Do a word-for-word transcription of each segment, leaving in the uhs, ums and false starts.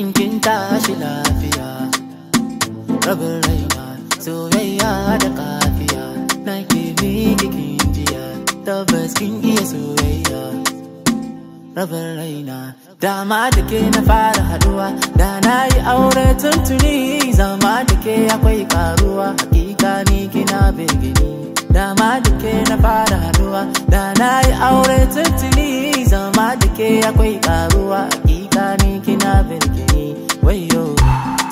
kinkinta shi lafiya rabin rayuwa soyayya da kafiya na ke miki kinjiya tabbas kin iya soyayya rabin raina. Dama da ke na fara haduwa da na yi aure tuntuni, zama da ke akwai karuwa hakika ni kina begini. Dama da ke na fara haduwa da na yi aure tuntuni, zama da ke akwai karuwa hakika ni kina begini. Wayo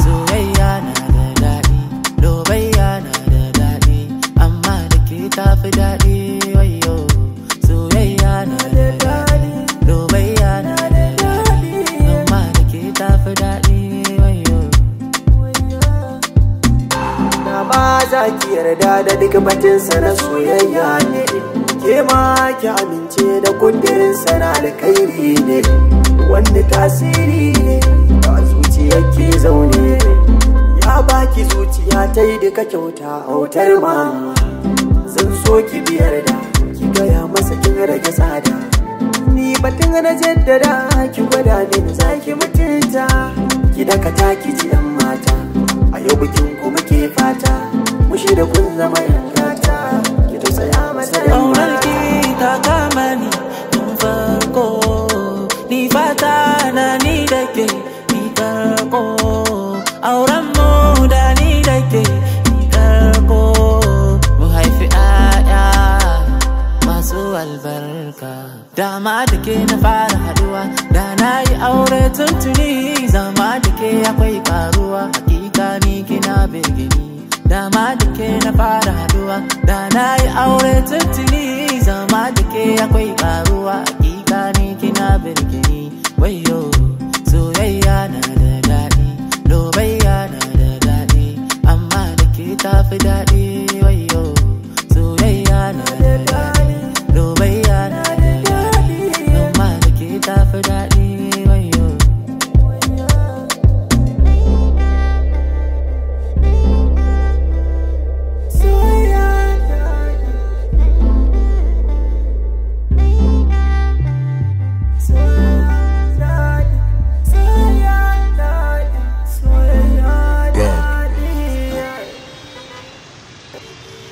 soyayya na da daɗi, lobayya na da daɗi, amma da ke tafi daɗi. Wayo soyayya na da daɗi, lobayya na da daɗi, tafi daɗi. Wayo na ba za ki yarda da duk batinsa na soyayya ne, ke ma ki amince da kudirinsa na alkhairi ne, wanda tasiri ne a zuciya ke zaune, ya baki zuciya ta yi duka kyauta autar ma. Zan so ki bi yarda ki gaya masa kin rage tsada, ni batun na jaddada ki gwada min zaki mutunta, ki dakata ki ji yan mata a yau bikin kuma ke fata, mushi da kun zama yan gata, ki tausaya masa da mata. Ta kama ni tun farko, ni fata na ni da ke ni karko, auren mu da ni da ke ni karko, mu haifi aya masu albarka. Dama da ke na fara haduwa da na yi aure tuntuni, zama da ke akwai karuwa hakika ni kina begini. Dama da ke na fara haduwa da na yi aure tuntuni, zama da ke akwai karuwa hakika ni kina begini. Wayo soyayya na da daɗi, lobayya na da daɗi, amma da ke tafi daɗi. Wayo soyayya na da daɗi, lobayya na da daɗi, amma da ke tafi daɗi. Wayo soyayya, soyayya, soyayya.